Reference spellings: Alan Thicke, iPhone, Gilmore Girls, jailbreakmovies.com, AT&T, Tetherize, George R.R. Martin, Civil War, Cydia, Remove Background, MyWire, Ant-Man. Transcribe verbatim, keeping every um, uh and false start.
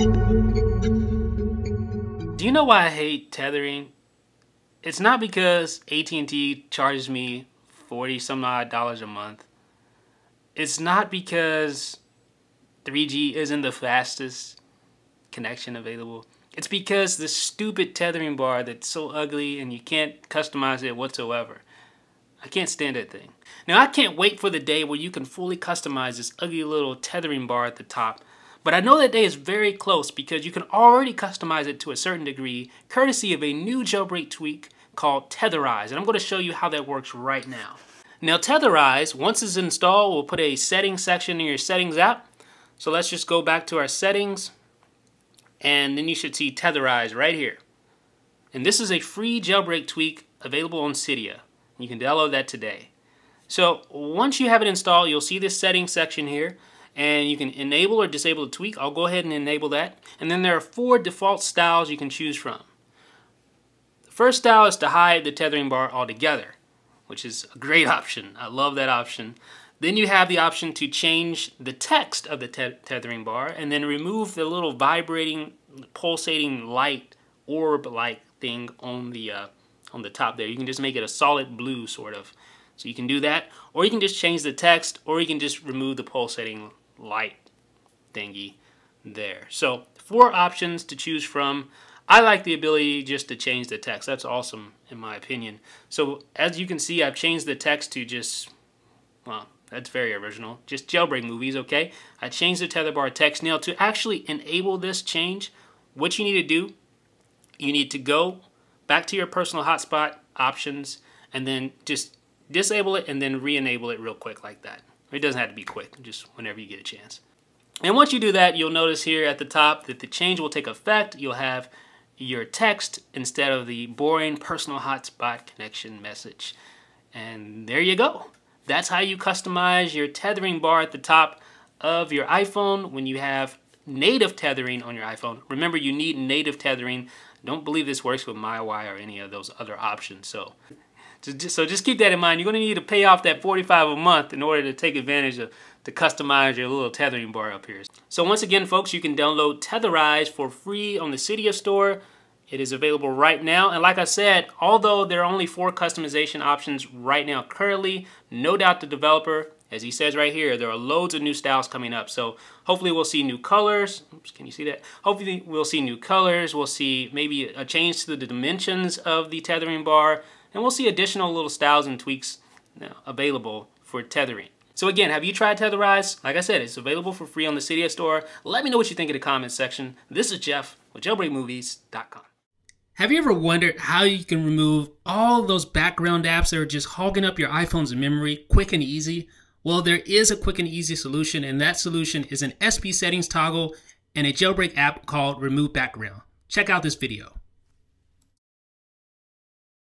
Do you know why I hate tethering? It's not because A T and T charges me forty some odd dollars a month. It's not because three G isn't the fastest connection available. It's because the stupid tethering bar that's so ugly and you can't customize it whatsoever. I can't stand that thing. Now, I can't wait for the day where you can fully customize this ugly little tethering bar at the top. But I know that day is very close because you can already customize it to a certain degree courtesy of a new jailbreak tweak called Tetherize, and I'm going to show you how that works right now. Now Tetherize, once it's installed, we'll put a settings section in your settings app. So let's just go back to our settings, and then you should see Tetherize right here. And this is a free jailbreak tweak available on Cydia. You can download that today. So once you have it installed, you'll see this settings section here. And you can enable or disable the tweak. I'll go ahead and enable that. And then there are four default styles you can choose from. The first style is to hide the tethering bar altogether, which is a great option. I love that option. Then you have the option to change the text of the te tethering bar and then remove the little vibrating, pulsating light, orb-like thing on the, uh, on the top there. You can just make it a solid blue sort of. So you can do that, or you can just change the text, or you can just remove the pulsating light thingy there. So four options to choose from. I like the ability just to change the text. That's awesome in my opinion. So as you can see, I've changed the text to just, well, that's very original, just jailbreak movies, okay? I changed the tether bar text. Now to actually enable this change, what you need to do, you need to go back to your personal hotspot options and then just disable it and then re-enable it real quick like that. It doesn't have to be quick, just whenever you get a chance. And once you do that, you'll notice here at the top that the change will take effect. You'll have your text instead of the boring personal hotspot connection message. And there you go. That's how you customize your tethering bar at the top of your iPhone when you have native tethering on your iPhone. Remember, you need native tethering. Don't believe this works with MyWire or any of those other options. So. So just keep that in mind. You're going to need to pay off that forty-five dollars a month in order to take advantage of to customize your little tethering bar up here. So once again, folks, you can download Tetherize for free on the Cydia store. It is available right now. And like I said, although there are only four customization options right now currently, no doubt the developer, as he says right here, there are loads of new styles coming up. So hopefully we'll see new colors. Oops, can you see that? Hopefully we'll see new colors. We'll see maybe a change to the dimensions of the tethering bar. And we'll see additional little styles and tweaks now available for tethering. So again, have you tried Tetherize? Like I said, it's available for free on the Cydia store. Let me know what you think in the comments section. This is Jeff with jailbreak movies dot com. Have you ever wondered how you can remove all those background apps that are just hogging up your iPhone's memory quick and easy? Well, there is a quick and easy solution, and that solution is an S P settings toggle and a jailbreak app called Remove Background. Check out this video.